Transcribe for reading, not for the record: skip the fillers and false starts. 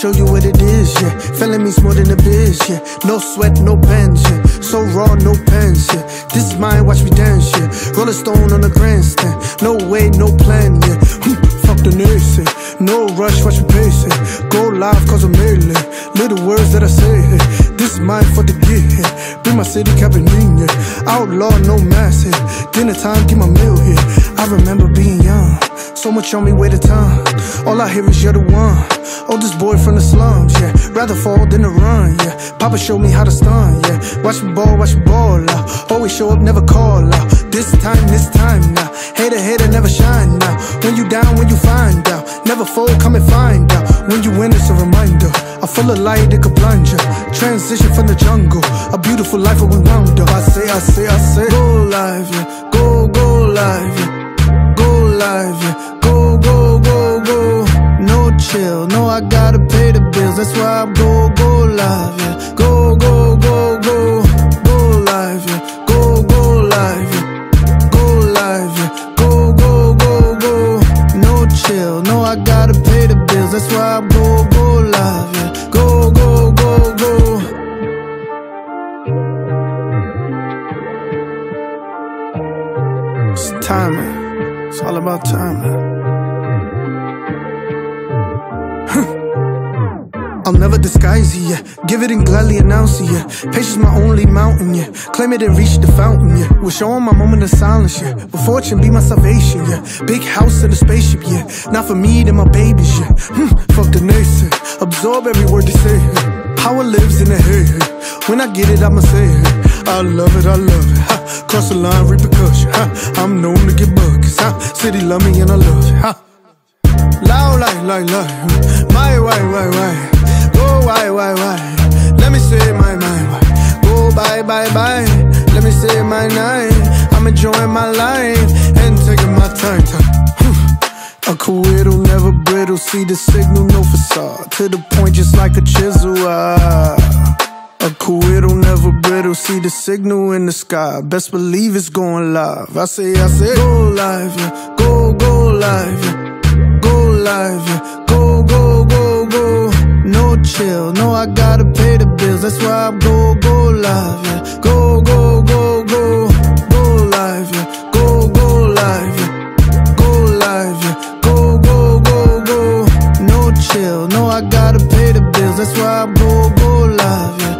show you what it is, yeah. Felonies more than a biz, yeah. No sweat, no pens, yeah. So raw, no pens, yeah. This is mine, watch me dance, yeah. Rolling stone on the grandstand. No way, no plan, yeah. Fuck the nation. No rush, watch me pace, yeah. Go live, cause I'm merely little words that I say, yeah. This is mine for the get, yeah. Bring my city cap and ring, yeah. Outlaw, no mask, yeah. Dinner time, get my meal, yeah. I remember being young. So much on me, wait a time. All I hear is you're the one. Oh, this boy from the slums, yeah. Rather fall than to run, yeah. Papa showed me how to stun, yeah. Watch me ball out. Always show up, never call out. This time now. Hater, hater, never shine now. When you down, when you find out. Never fold, come and find out. When you win, it's a reminder. I'm full of light, it could blind ya. Transition from the jungle. A beautiful life, what we wound up. I say. Go live, yeah. Go live, yeah. Go live, yeah. Go. No chill, no, I gotta pay the bills. That's why I go live, yeah. Go live, yeah. Go live, yeah. Go live, yeah. Go. No chill, no, I gotta pay the bills. That's why I go live, yeah. Go. It's timing, it's all about timing. I'll never disguise it, yeah. Give it and gladly announce it, yeah. Patience my only mountain, yeah. Claim it and reach the fountain, yeah. We're showing my moment of silence, yeah. But fortune be my salvation, yeah. Big house and a spaceship, yeah. Not for me, then my babies, yeah. Fuck the nation. Absorb every word they say, yeah. Power lives in the head. When I get it, I'ma say it. I love it. Ha. Cross the line, repercussion. Ha. I'm known to get buckets. Ha. City love me and I love it. Ha. Loud like. My. Go why. Let me say my. Go bye. Let me say my night. I'm enjoying my life and taking my time. A cool weirdo, never brittle. See the signal, no facade. To the point, just like a chisel. A cool weirdo, never brittle. See the signal in the sky. Best believe it's going live. I say. Go live, yeah. Go live, yeah. Go live, yeah. Go. No chill, no, I gotta pay the bills. That's why I go live, yeah. Go live, yeah. Go live, yeah. Go live, yeah. Go. No chill, no, I gotta pay the bills. That's why I go live, yeah.